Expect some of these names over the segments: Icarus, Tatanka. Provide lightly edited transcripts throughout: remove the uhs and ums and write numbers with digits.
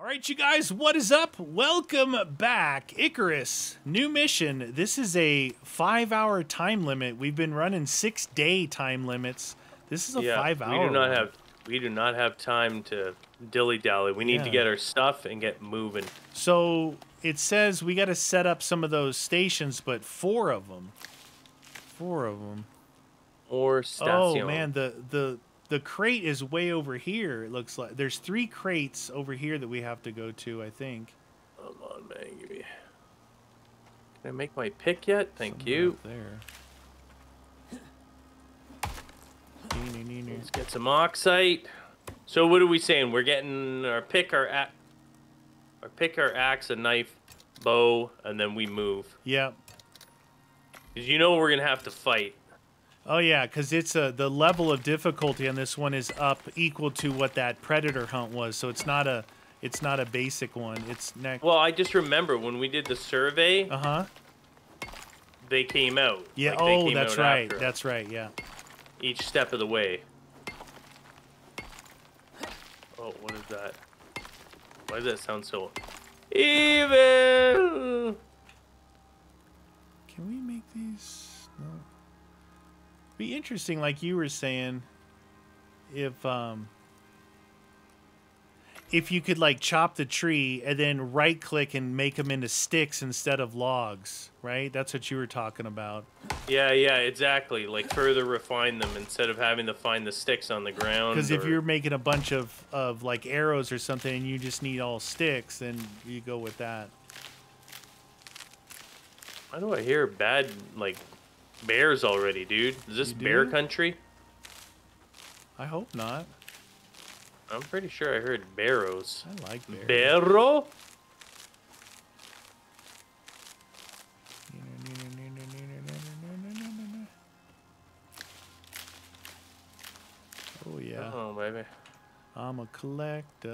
All right, you guys, what is up? Welcome back. Icarus, new mission. This is a 5-hour time limit. We've been running 6-day time limits. This is a 5-hour. We do not have time to dilly-dally. We need to get our stuff and get moving. So it says we got to set up some of those stations, but four of them. Or station. Oh man, the crate is way over here, it looks like. There's 3 crates over here that we have to go to, I think. Come on, man. Give me... Can I make my pick yet? Thank you. There. Let's get some oxite. So what are we saying? We're getting our pick, our axe, a knife, bow, and then we move. Yep. Because you know we're going to have to fight. Oh yeah, because it's the level of difficulty on this one is up equal to what that predator hunt was, so it's not a basic one. It's next. Well, I just remember when we did the survey. Uh huh. They came out. Yeah. Like, oh, that's right. That's right. Yeah. Each step of the way. Oh, what is that? Why does that sound so evil? Can we make these? No. Be interesting, like you were saying, if you could like chop the tree and then right click and make them into sticks instead of logs, right? That's what you were talking about. Yeah, exactly. Like further refine them instead of having to find the sticks on the ground. Because if you're making a bunch of like arrows or something and you just need all sticks, then you go with that. Why do I hear bad like bears already, dude? Is this bear country? I hope not. I'm pretty sure I heard barrows. I like bears. Barrow? Oh, yeah. Oh, baby. I'm a collector.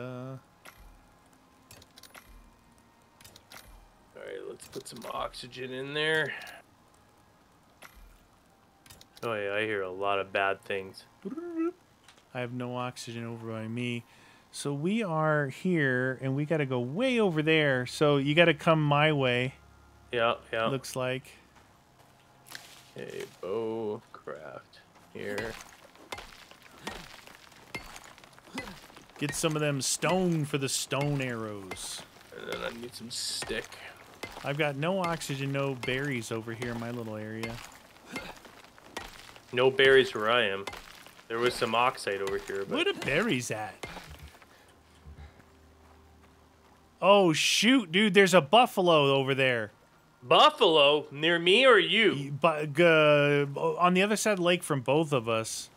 All right, let's put some oxygen in there. Oh yeah, I hear a lot of bad things. I have no oxygen over by me. So we are here, and we got to go way over there. So you got to come my way. Yeah. Looks like. Okay, bow craft here. Get some of them stone for the stone arrows. And then I need some stick. I've got no oxygen, no berries over here in my little area. No berries where I am. There was some oxide over here. But... Where the berries at? Oh, shoot, dude. There's a buffalo over there. Buffalo? Near me or you? But, on the other side of the lake from both of us.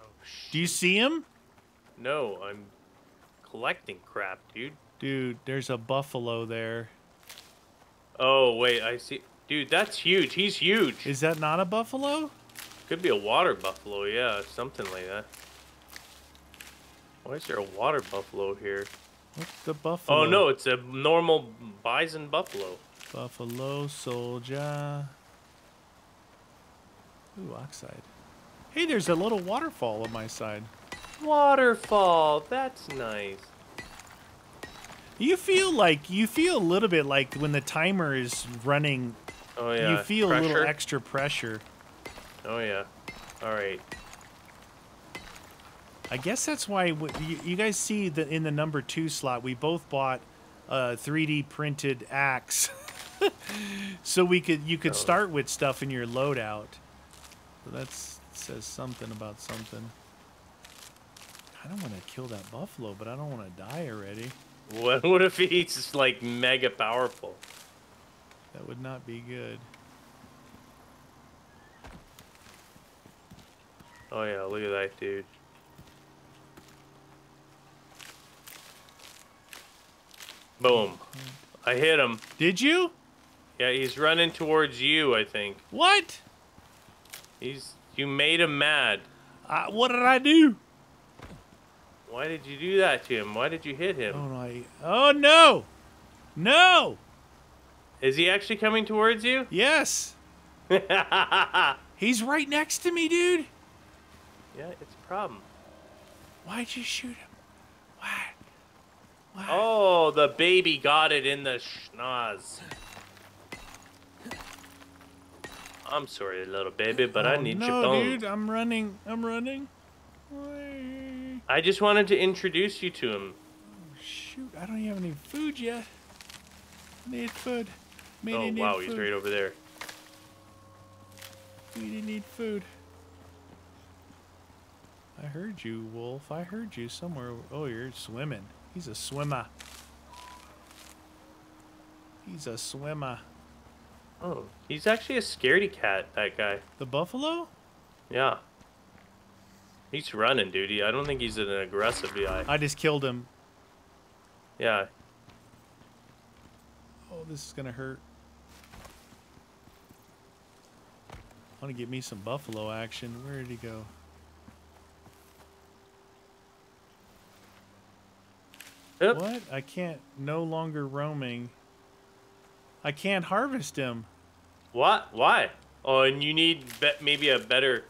Oh, shoot. Do you see him? No, I'm collecting crap, dude. Dude, there's a buffalo there. Oh, wait, I see. Dude, that's huge. He's huge. Is that not a buffalo? Could be a water buffalo, yeah, something like that. Why is there a water buffalo here? What's the buffalo? Oh no, it's a normal bison buffalo. Buffalo soldier. Ooh, oxide. Hey, there's a little waterfall on my side. Waterfall, that's nice. You feel a little bit like when the timer is running. Oh yeah. You feel pressure. A little extra pressure. Oh, yeah. All right. I guess that's why you guys see that in the number 2 slot, we both bought a 3D printed axe. So you could start with stuff in your loadout. So that says something about something. I don't want to kill that buffalo, but I don't want to die already. What if he's, like, mega powerful? That would not be good. Oh yeah, look at that dude. Boom. I hit him. Did you? Yeah, he's running towards you, I think. What? You made him mad. What did I do? Why did you do that to him? Why did you hit him? Oh no! No! Is he actually coming towards you? Yes! He's right next to me, dude! Yeah, it's a problem. Why'd you shoot him? Why? What? Oh, the baby got it in the schnoz. I'm sorry, little baby, but I need your bone. No, dude, I'm running. I'm running. I just wanted to introduce you to him. Oh, shoot, I don't have any food yet. Need food. Maybe need food. He's right over there. We need food. I heard you, Wolf. I heard you somewhere. Oh, you're swimming. He's a swimmer. He's a swimmer. Oh, he's actually a scaredy cat, that guy. The buffalo? Yeah. He's running, dude. I don't think he's an aggressive guy. I just killed him. Yeah. Oh, this is going to hurt. I want to get me some buffalo action. Where did he go? Yep. What? I can't. No longer roaming. I can't harvest him. What? Why? Oh, and you need maybe a better.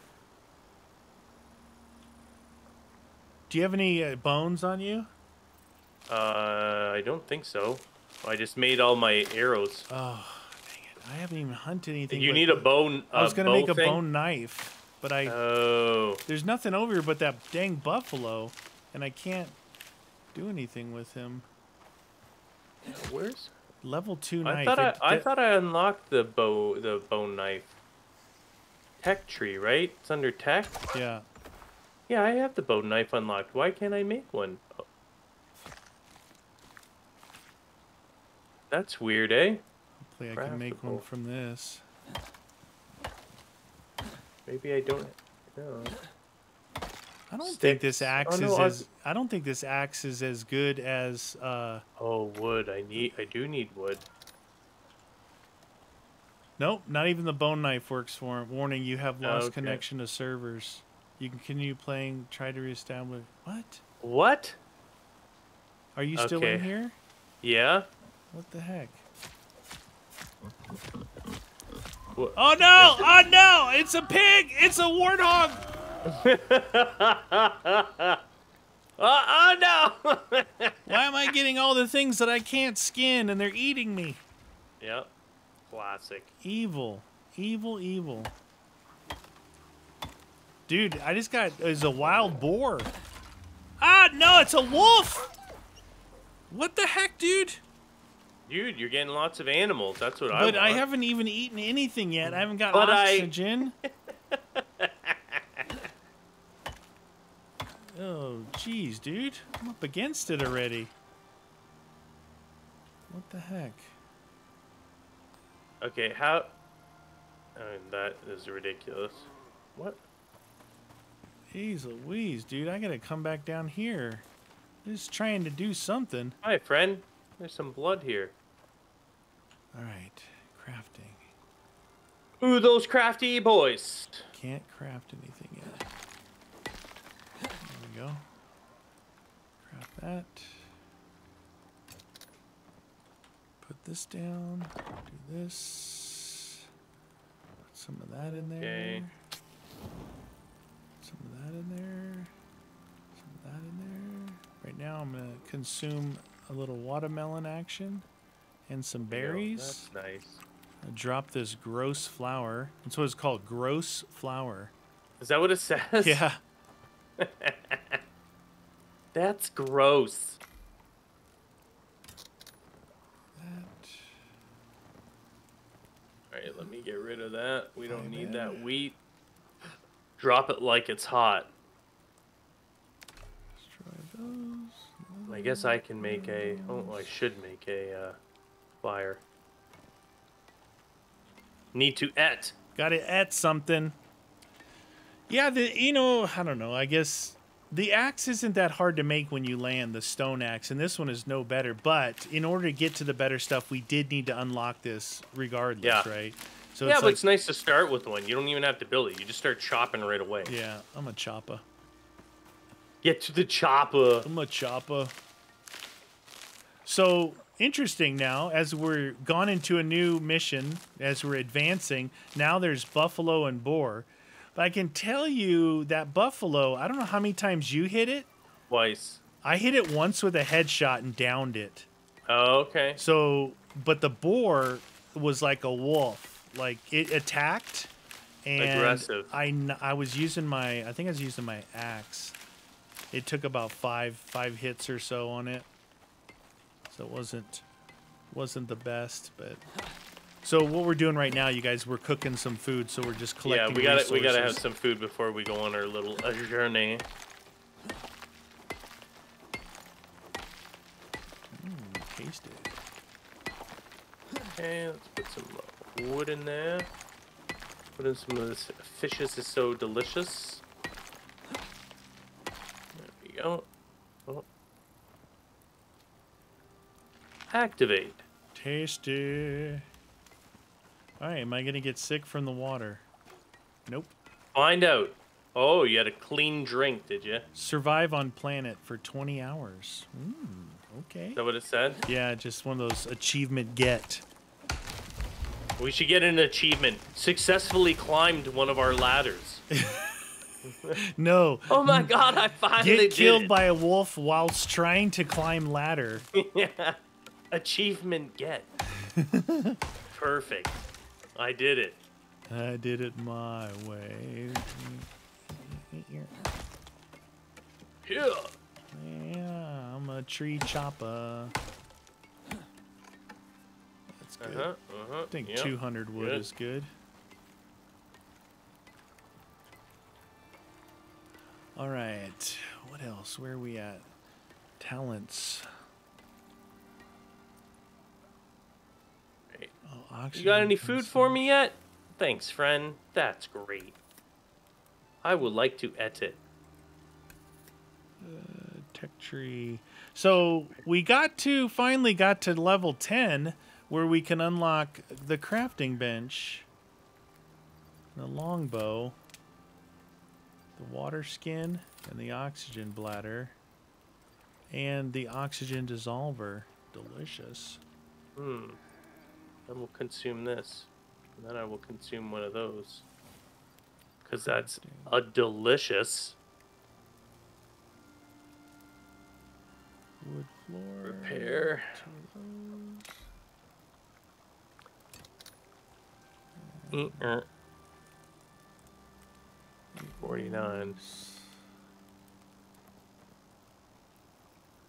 Do you have any bones on you? I don't think so. I just made all my arrows. Oh. I haven't even hunted anything. You need a bone. I was gonna make a bone knife, but I. Oh. There's nothing over here but that dang buffalo, and I can't do anything with him. Where's level 2 knife? I thought I unlocked the bone knife. Tech tree, right? It's under tech. Yeah. Yeah, I have the bone knife unlocked. Why can't I make one? Oh. That's weird, eh? I can make one from this. Maybe I don't. No. I don't think this axe I don't think this axe is as good as. Oh, wood! I do need wood. Nope, not even the bone knife works for him. Warning: you have lost connection to servers. You can continue playing. Try to reestablish. What? What? Are you still in here? Yeah. What the heck? What? Oh no! Oh no! It's a pig! It's a warthog! Oh no! Why am I getting all the things that I can't skin and they're eating me? Yep. Classic. Evil. Evil, evil. Dude, I just got... It's a wild boar. Ah, no! It's a wolf! What the heck, dude? Dude, you're getting lots of animals. That's what I want. But I haven't even eaten anything yet. I haven't got oxygen. Oh, jeez, dude. I'm up against it already. What the heck? Okay, how... I mean, that is ridiculous. What? Jeez Louise, dude. I gotta come back down here. Just trying to do something. Hi, friend. There's some blood here. All right, crafting. Ooh, those crafty boys. Can't craft anything yet. There we go. Craft that. Put this down. Do this. Put some of that in there. Okay. Some of that in there. Some of that in there. Right now I'm gonna consume a little watermelon action and some berries. That's nice. I dropped this gross flower. That's what it's called, gross flower. Is that what it says? Yeah. That's gross. That. All right, let me get rid of that. We don't need that wheat. Drop it like it's hot. Let's try those. I guess I can make a... Oh, I should make a fire. Need to et. Gotta et something. Yeah, you know, I don't know. I guess the axe isn't that hard to make when you land the stone axe, and this one is no better. But in order to get to the better stuff, we did need to unlock this regardless, right? So yeah, but it's nice to start with one. You don't even have to build it. You just start chopping right away. Yeah, I'm a chopper. Get to the chopper. I'm a chopper. So, interesting now, as we're gone into a new mission, as we're advancing, now there's buffalo and boar. But I can tell you that buffalo, I don't know how many times you hit it. Twice. I hit it once with a headshot and downed it. Oh, okay. So, but the boar was like a wolf. Like, it attacked. And aggressive. I was using my, I think I was using my axe. It took about five hits or so on it. So it wasn't the best, but. So what we're doing right now, you guys, we're cooking some food. So we're just collecting. Yeah, we gotta have some food before we go on our little journey. Taste it. Okay, let's put some wood in there. Put in some of this. Fishes is so delicious. There we go. Oh. Activate. Tasty. All right, am I gonna get sick from the water? Nope. Find out. Oh, you had a clean drink, did you? Survive on planet for 20 hours. Okay. Is that what it said? Yeah, just one of those achievement get. We should get an achievement. Successfully climbed one of our ladders. No. Oh my god, I finally did it. Get killed by a wolf whilst trying to climb ladder. Yeah. Achievement get. Perfect. I did it. I did it my way. Yeah. Yeah, I'm a tree chopper. That's good. I think 200 wood is good. All right. What else? Where are we at? Talents. Oh, you got any food for me yet? Thanks, friend. That's great. I would like to et it. Tech tree. So we finally got to level 10, where we can unlock the crafting bench, the longbow, the water skin, and the oxygen bladder, and the oxygen dissolver. Delicious. Hmm. I will consume this, and then I will consume one of those, because that's a delicious. Wood floor. Repair. Two of those. 49.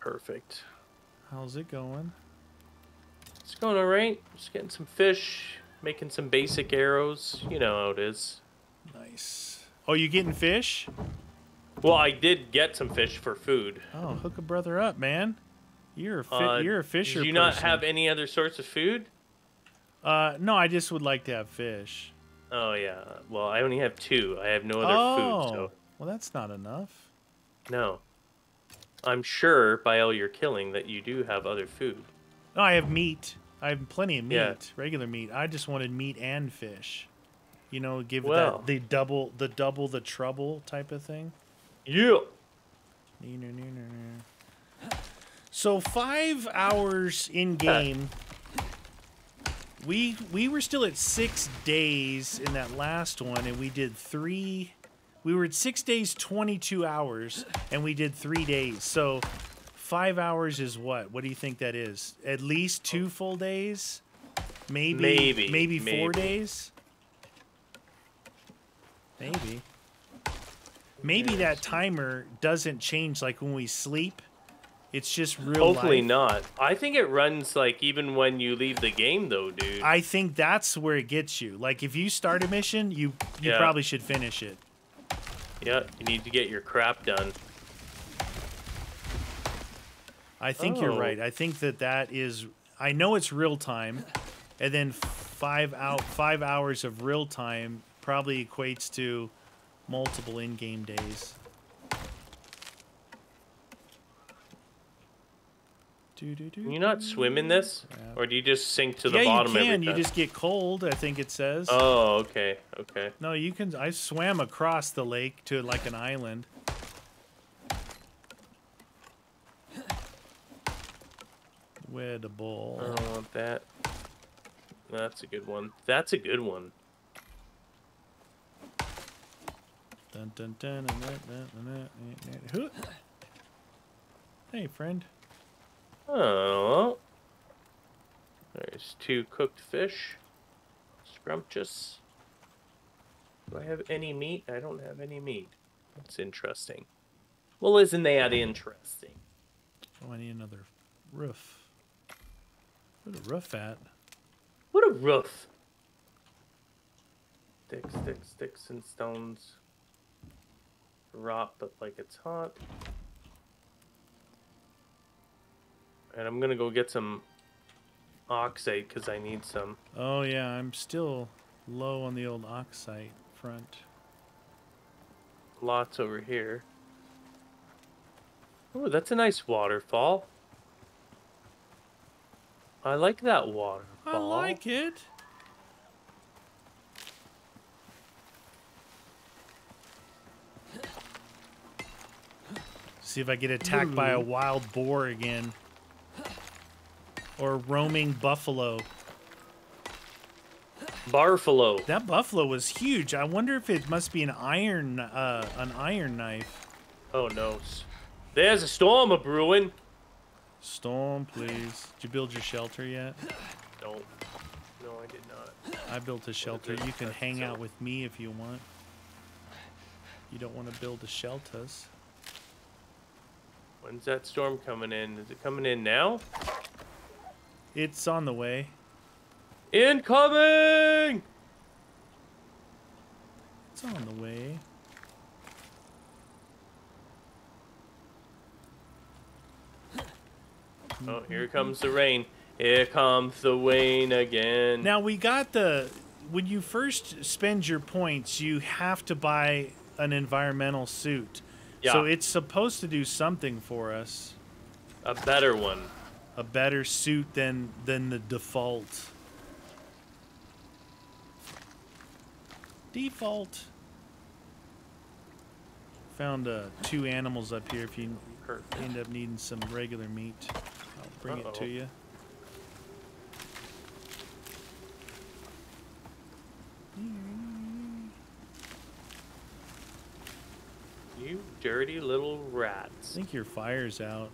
Perfect. How's it going? It's going all right. Just getting some fish, making some basic arrows. You know how it is. Nice. Oh, you getting fish? Well, I did get some fish for food. Oh, hook a brother up, man. You're a fisher. Do you not have any other sorts of food? No, I just would like to have fish. Oh yeah. Well, I only have 2. I have no other food. So. Well, that's not enough. No. I'm sure by all your killing that you do have other food. No, I have meat. I have plenty of meat, regular meat. I just wanted meat and fish. You know, give that the double the trouble type of thing. Yeah. So 5 hours in game. We were still at 6 days in that last one, and we did 3. We were at 6 days, 22 hours, and we did 3 days. So. 5 hours is what? What do you think that is? At least 2 full days? Maybe 4 days? Maybe. Maybe that timer doesn't change like when we sleep. It's just real life. Hopefully not. I think it runs like even when you leave the game though, dude. I think that's where it gets you. Like if you start a mission, you probably should finish it. Yeah, you need to get your crap done. I think you're right. I think that is. I know it's real time, and then 5 hours of real time probably equates to multiple in-game days. Can you not swim in this, or do you just sink to the bottom? Yeah, you can. Every time? You just get cold. I think it says. Oh, okay, okay. No, you can. I swam across the lake to like an island. With a bowl. I don't want that. That's a good one. That's a good one. Dun dun dun. Hey, friend. Oh. There's two cooked fish. Scrumptious. Do I have any meat? I don't have any meat. That's interesting. Well, isn't that interesting? Oh, I need another roof. Where's the roof at? What a roof! Sticks and stones rot, but like it's hot. And I'm gonna go get some oxide because I need some. Oh yeah, I'm still low on the old oxide front. Lots over here. Oh, that's a nice waterfall. I like that waterfall. I like it. See if I get attacked by a wild boar again. Or roaming buffalo. Barfalo. That buffalo was huge. I wonder if it must be an iron knife. Oh no. There's a storm a-brewing. Storm, please. Did you build your shelter yet? No. No, I did not. I built a shelter. You can hang out with me if you want. You don't want to build a shelters. When's that storm coming in? Is it coming in now? It's on the way. Incoming! It's on the way. Oh, here comes the rain. Here comes the rain again. Now, we got the... When you first spend your points, you have to buy an environmental suit. Yeah. So it's supposed to do something for us. A better one. A better suit than the default. Default. Found 2 animals up here if you end up needing some regular meat. Bring it to you. You dirty little rats. I think your fire's out.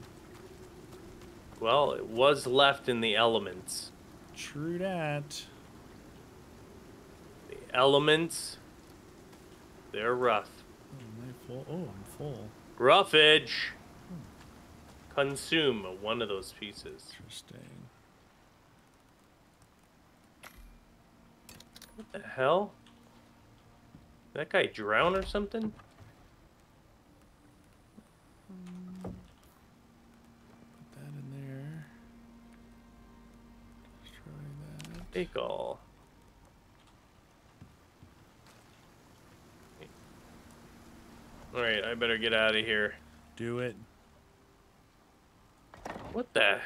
Well, it was left in the elements. True that. The elements, they're rough. Oh, they're full. Oh, I'm full. Roughage. Consume one of those pieces. Interesting. What the hell? Did that guy drown or something? Put that in there. Destroy that. Take all. Alright, I better get out of here. Do it. What the?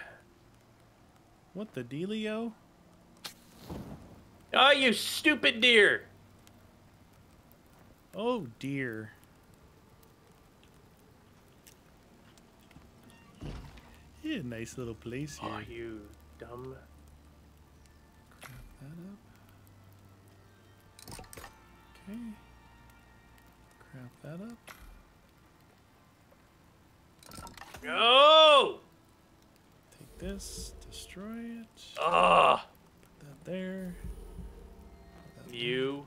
What the dealio? Oh, you stupid deer! Oh, dear. Yeah, nice little place here. Oh, you dumb. Grab that up. Okay. Grab that up. Go! This, destroy it. Ah! Put that there. Put that you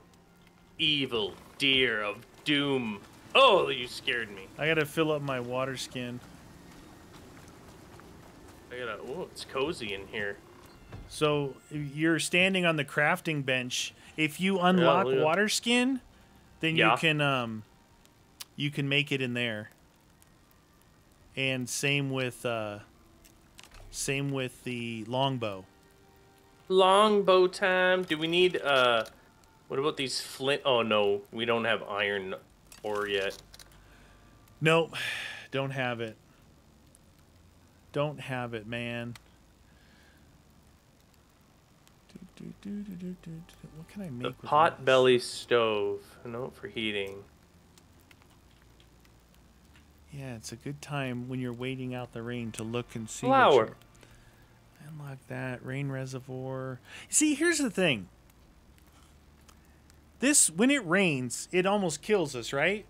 there. Evil deer of doom. Oh, you scared me. I gotta fill up my water skin. Oh, it's cozy in here. So, you're standing on the crafting bench. If you unlock water skin, then you can make it in there. And same with the longbow. Longbow time. Do we need, what about these flint? Oh, no. We don't have iron ore yet. Nope. Don't have it. Don't have it, man. What can I make with this? The potbelly stove. No, for heating. Yeah, it's a good time when you're waiting out the rain to look and see. Flower. Unlock that rain reservoir. See, here's the thing. This, when it rains, it almost kills us, right?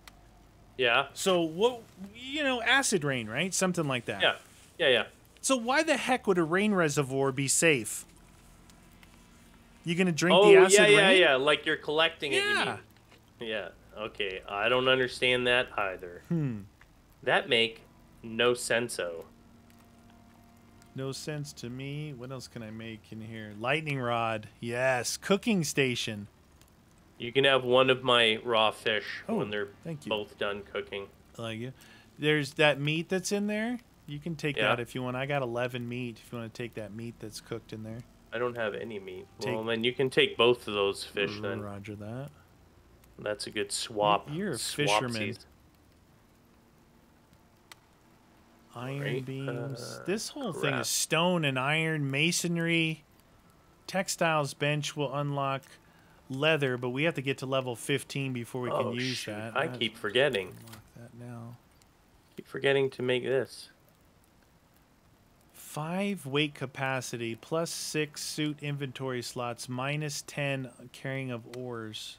Yeah. So what? You know, acid rain, right? Something like that. Yeah. Yeah, yeah. So why the heck would a rain reservoir be safe? You gonna drink the acid rain? Yeah. Like you're collecting it. You mean. Yeah. Okay. I don't understand that either. Hmm. That make no sense-o. No sense to me. What else can I make in here? Lightning rod. Yes. Cooking station. You can have one of my raw fish when they're both done cooking. I like it. There's that meat that's in there. You can take that if you want. I got 11 meat if you want to take that meat that's cooked in there. I don't have any meat. Well, then you can take both of those fish then. Roger that. That's a good swap. You're a fisherman. Iron beams. This whole thing is stone and iron, masonry, textiles bench will unlock leather, but we have to get to level 15 before we can use that. I keep forgetting. Unlock that now. Keep forgetting to make this. 5 weight capacity, plus 6 suit inventory slots, minus 10 carrying of ores.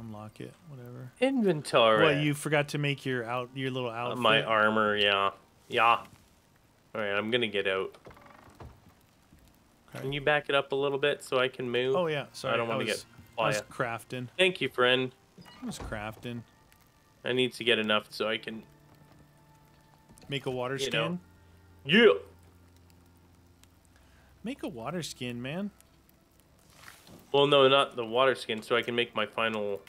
Unlock it, whatever. Inventory. Well, you forgot to make your your little outfit. My armor, yeah. All right, I'm gonna get out. Okay. Can you back it up a little bit so I can move? Oh yeah, sorry. I don't want to get. I was crafting. Thank you, friend. I was crafting. I need to get enough so I can make a water skin. Yeah. Make a water skin, man. Well, no, not the water skin, so I can make my final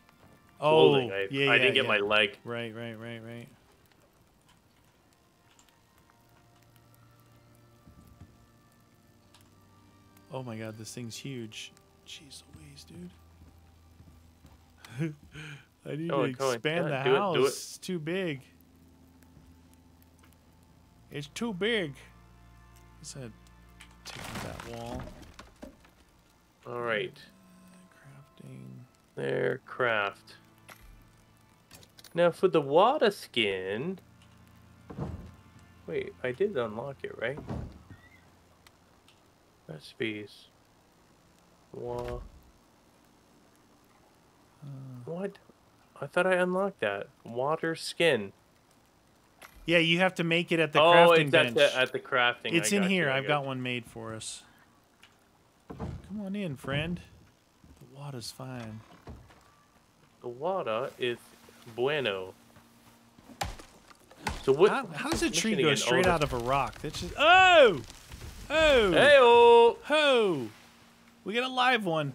clothing. I didn't get my leg. Right. Oh my god, this thing's huge. Jeez Louise, dude. I need to expand the house. Do it. It's too big. It's too big. Is that taking that wall? All right. Crafting. There, craft. Now for the water skin. Wait, I did unlock it, right? Recipes. What? I thought I unlocked that. Water skin. Yeah, you have to make it at the crafting bench. Oh, at the crafting. It's in here. I've got one made for us. Come on in, friend. The water's fine. The water is bueno. So what? How does a tree go straight out of a rock? That's just Hey-oh! We got a live one.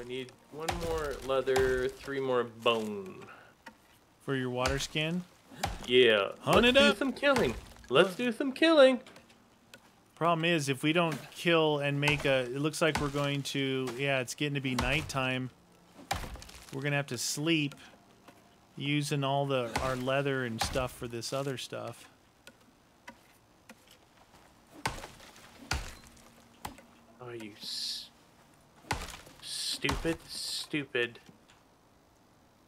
I need 1 more leather, 3 more bone. For your water skin? Yeah. Hunt it up. Let's do some killing. Let's do some killing. Problem is, if we don't kill and make a... It looks like we're going to... Yeah, it's getting to be nighttime. We're going to have to sleep using all our leather and stuff for this other stuff. Oh, you stupid,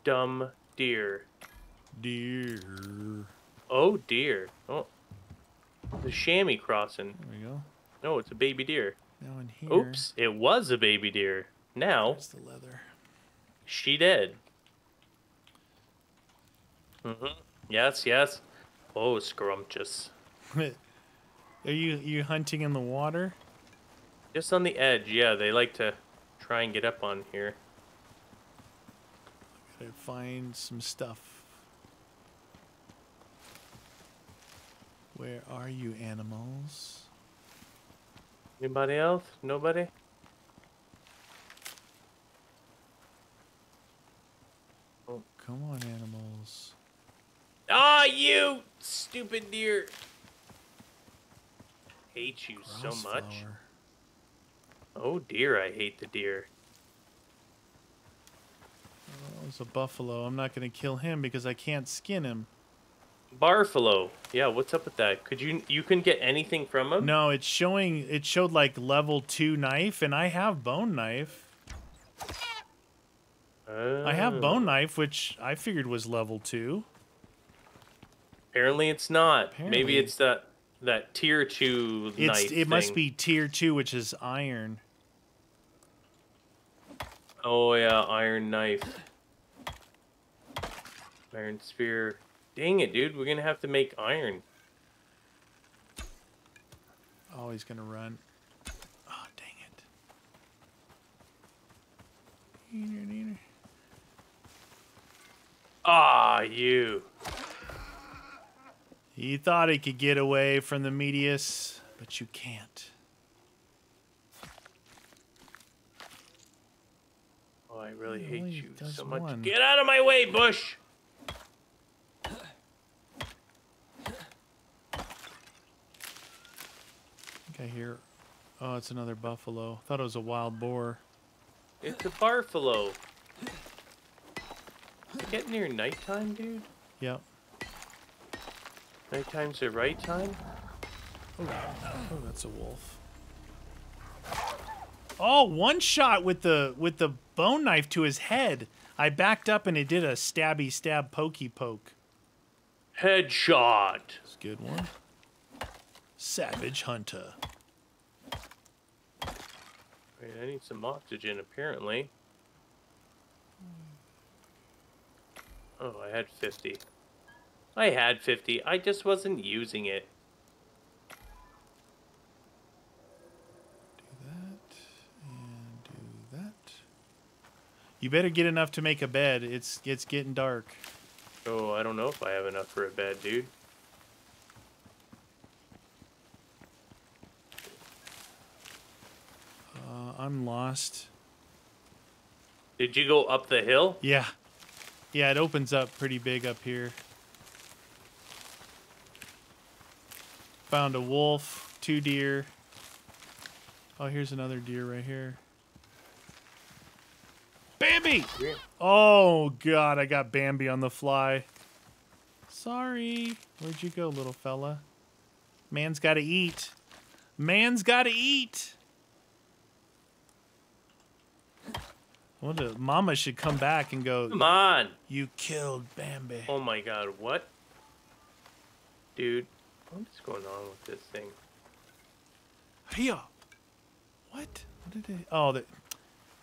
dumb deer. Deer. Oh, dear. Oh. The chamois crossing. There we go. No, it's a baby deer. Now in here. Oops, it was a baby deer. Now. That's the leather. She dead. Mm-hmm. Yes. Oh, scrumptious. Are you hunting in the water? Just on the edge. Yeah, they like to try and get up on here. Gotta find some stuff. Where are you, animals? Anybody else? Nobody? Oh, come on, animals. Ah, you stupid deer. Hate you so much. Oh, dear, I hate the deer. Oh, it's a buffalo. I'm not going to kill him because I can't skin him. Barfalo. Yeah, what's up with that? Could you can get anything from him? No, it's showing like level 2 knife, and I have bone knife. Oh. I have bone knife, which I figured was level 2. Apparently it's not. Apparently. Maybe it's that tier 2 knife thing. It must be tier 2, which is iron. Oh yeah, iron knife. Iron sphere. Dang it, dude. We're going to have to make iron. Oh, he's going to run. Oh, dang it. Ah, you. He thought he could get away from the Medius, but you can't. Oh, I really hate you so much. One. Get out of my way, Bush! I hear, oh, it's another buffalo. I thought it was a wild boar. It's a barfalo. Is it getting near nighttime, dude? Yep. Nighttime's the right time? Oh, oh, that's a wolf. Oh, one shot with the bone knife to his head. I backed up and it did a stabby stab pokey poke. Headshot. That's a good one. Savage hunter. Wait, I need some oxygen, apparently. Oh, I had 50. I had 50. I just wasn't using it. Do that. And do that. You better get enough to make a bed. It's getting dark. Oh, I don't know if I have enough for a bed, dude. I'm lost. Did you go up the hill? Yeah. Yeah, it opens up pretty big up here. Found a wolf, 2 deer. Oh, here's another deer right here. Bambi! Yeah. Oh, God, I got Bambi on the fly. Sorry. Where'd you go, little fella? Man's got to eat. Man's got to eat. What a, Mama should come back and go, come on! You killed Bambi. Oh my God, what? Dude, what is going on with this thing? Hiya! What? What did it? Oh, there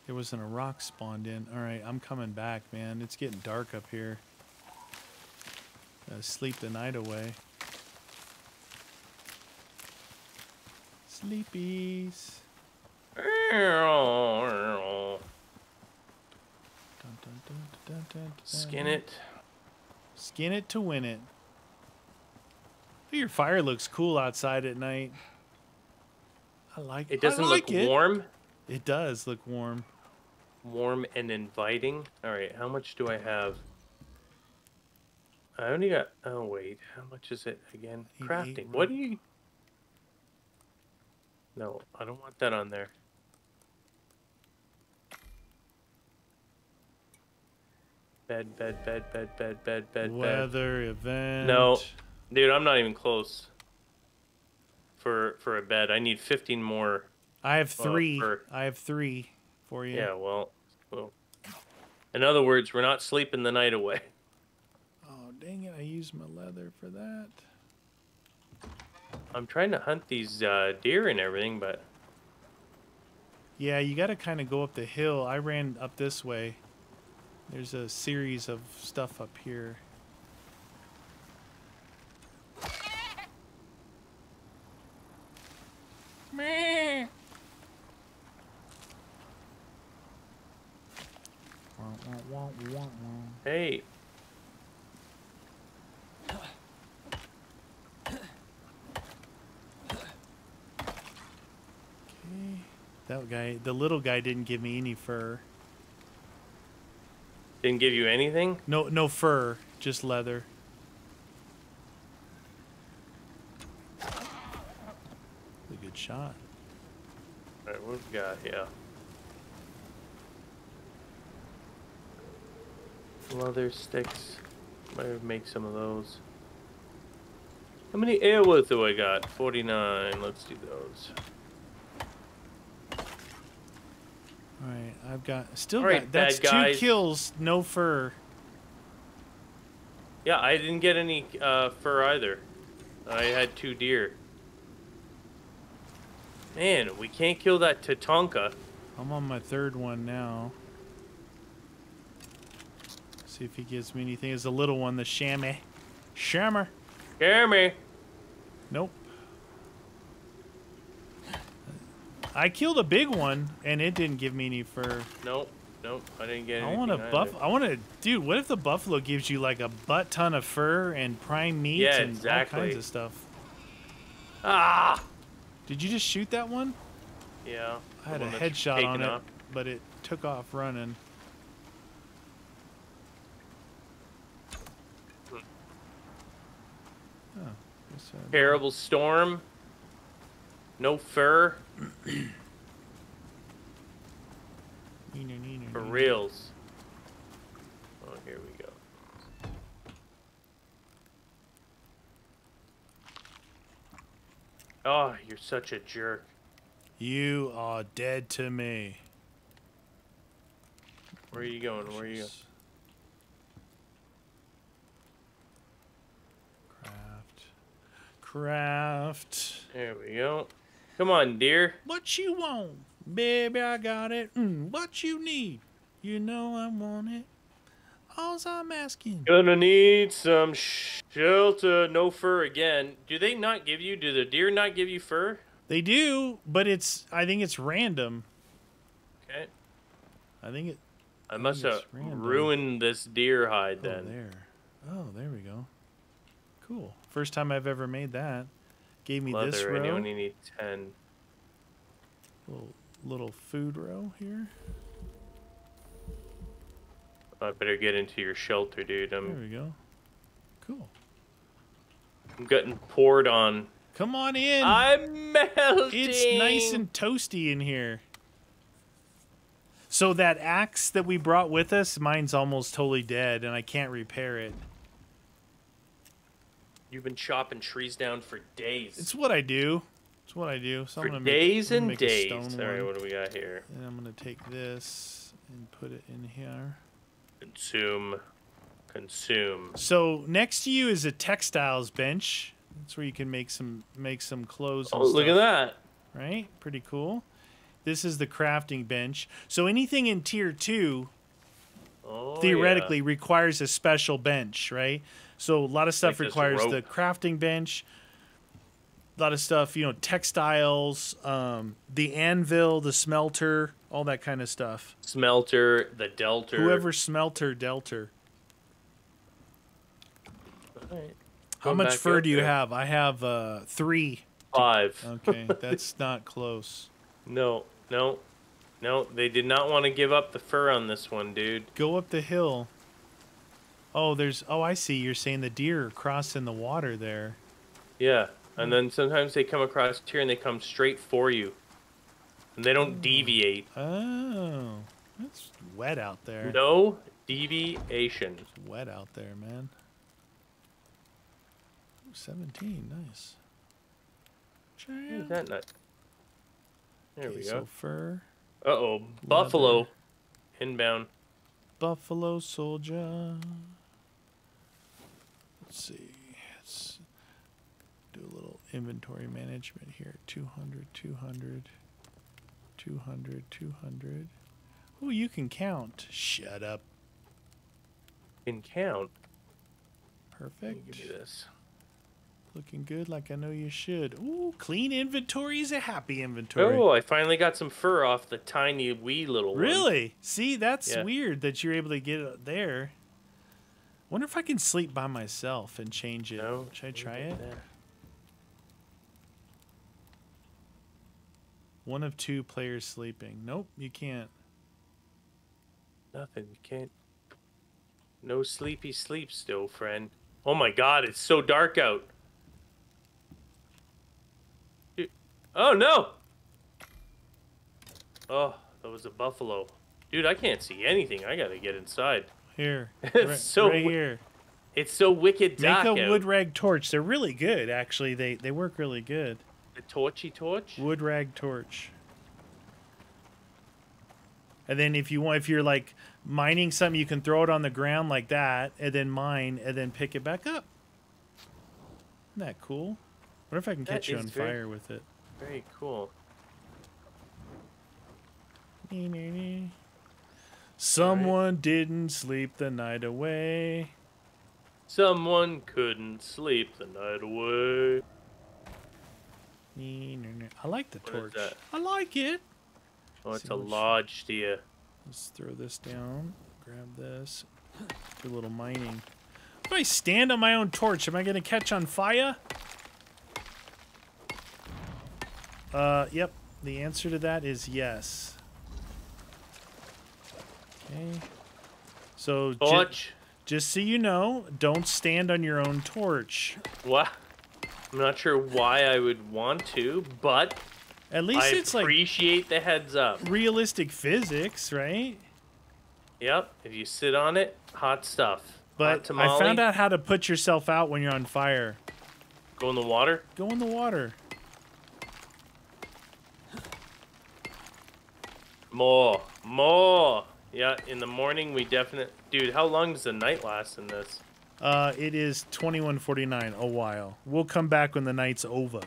wasn't a rock spawned in. Alright, I'm coming back, man. It's getting dark up here. Gotta sleep the night away. Sleepies. Skin it. Skin it to win it. Your fire looks cool outside at night. I like it. It doesn't look warm. It does look warm. Warm and inviting. All right, how much do I have? I only got, oh wait, how much is it again? Crafting. What do you? No, I don't want that on there. Bed. Weather, event. No, dude, I'm not even close. For a bed, I need 15 more. I have 3. I have 3 for you. Yeah, well. In other words, we're not sleeping the night away. Oh dang it! I used my leather for that. I'm trying to hunt these deer and everything, but. Yeah, you got to kind of go up the hill. I ran up this way. There's a series of stuff up here. Meh. Hey. Okay. That guy, the little guy didn't give me any fur. Didn't give you anything? No fur, just leather. That's a good shot. All right, what have we got here? Leather sticks. Might make some of those. How many arrows do I got? 49. Let's do those. All right, I've got still right, got that's guys. 2 kills, no fur. Yeah, I didn't get any fur either. I had 2 deer. Man, we can't kill that Tatanka. I'm on my 3rd one now. See if he gives me anything. It's the little one, the chamois. Chamois. Chamois. Nope. I killed a big one, and it didn't give me any fur. Nope. Nope. I didn't get any. I want to... Dude, what if the buffalo gives you, like, a butt-ton of fur and prime meat and all kinds of stuff? Ah! Did you just shoot that one? Yeah. I had a headshot on it, but it took off running. Oh, terrible storm. No fur. For reals. Oh, here we go. Oh, you're such a jerk. You are dead to me. Where are you going? Where are you going? Craft. There we go. Come on, dear. What you want? Baby, I got it. What you need? You know I want it. All's I'm asking. Gonna need some shelter. No fur again. Do they not give you? Do the deer not give you fur? They do, but it's. I think it's random. Okay. I think it. I must have ruined this deer hide then. Oh, there we go. Cool. First time I've ever made that. Gave me leather, this row. I only need 10. Little food row here. I better get into your shelter, dude. There we go. Cool. I'm getting poured on. Come on in. I'm melting. It's nice and toasty in here. So that axe that we brought with us, mine's almost totally dead, and I can't repair it. You've been chopping trees down for days. It's what I do. It's what I do. So I'm gonna make a stone. All right, what do we got here? And I'm going to take this and put it in here. Consume. Consume. So next to you is a textiles bench. That's where you can make some clothes. Oh, and look stuff. At that. Right? Pretty cool. This is the crafting bench. So anything in tier 2 theoretically requires a special bench, right? So a lot of stuff requires the crafting bench. A lot of stuff, you know, textiles, the anvil, the smelter, all that kind of stuff. Smelter, the delter. Whoever smelter, delter. All right. How much fur do you have? I have 3. 5. Okay, that's not close. No, no, no. They did not want to give up the fur on this one, dude. Go up the hill. Oh, there's. Oh, I see. You're saying the deer are crossing the water there. Yeah, and then sometimes they come across here and they come straight for you, and they don't deviate. Oh, it's wet out there. No deviation. It's wet out there, man. 17, nice. Where's that nut? There we go. Fur. Uh oh, buffalo, inbound. Buffalo soldier. Let's see. Let's do a little inventory management here. 200, 200, 200, 200. Oh, you can count. Shut up. You can count? Perfect. Give me this. Looking good like I know you should. Ooh, clean inventory is a happy inventory. Oh, I finally got some fur off the tiny wee little one. Really? See, that's weird that you're able to get it there. Wonder if I can sleep by myself and change it. No, should I try it? That. One of 2 players sleeping. Nope, you can't. Nothing, you can't. No sleepy sleep still, friend. Oh my God, it's so dark out. Oh, no! Oh, that was a buffalo. Dude, I can't see anything. I gotta get inside. Here. It's so right here. It's so wicked dark out. Make a wood rag torch. They're really good, actually. They work really good. The torchy torch? Wood rag torch. And then if you want, if you're like mining something, you can throw it on the ground like that, and then mine, and then pick it back up. Isn't that cool? I wonder if I can catch you on fire with it. Very cool. Someone didn't sleep the night away. Someone couldn't sleep the night away. I like the torch. I like it. Oh, it's a lodge deer. Let's throw this down. Grab this. Do a little mining. If I stand on my own torch, am I going to catch on fire? Yep. The answer to that is yes. Okay. So, torch. Just so you know, don't stand on your own torch. What? I'm not sure why I would want to, but at least I appreciate the heads up. Realistic physics, right? Yep. If you sit on it, hot stuff. But I found out how to put yourself out when you're on fire. Go in the water? Go in the water. More. More. Yeah, in the morning we definitely... Dude, how long does the night last in this? It is 21:49, a while. We'll come back when the night's over.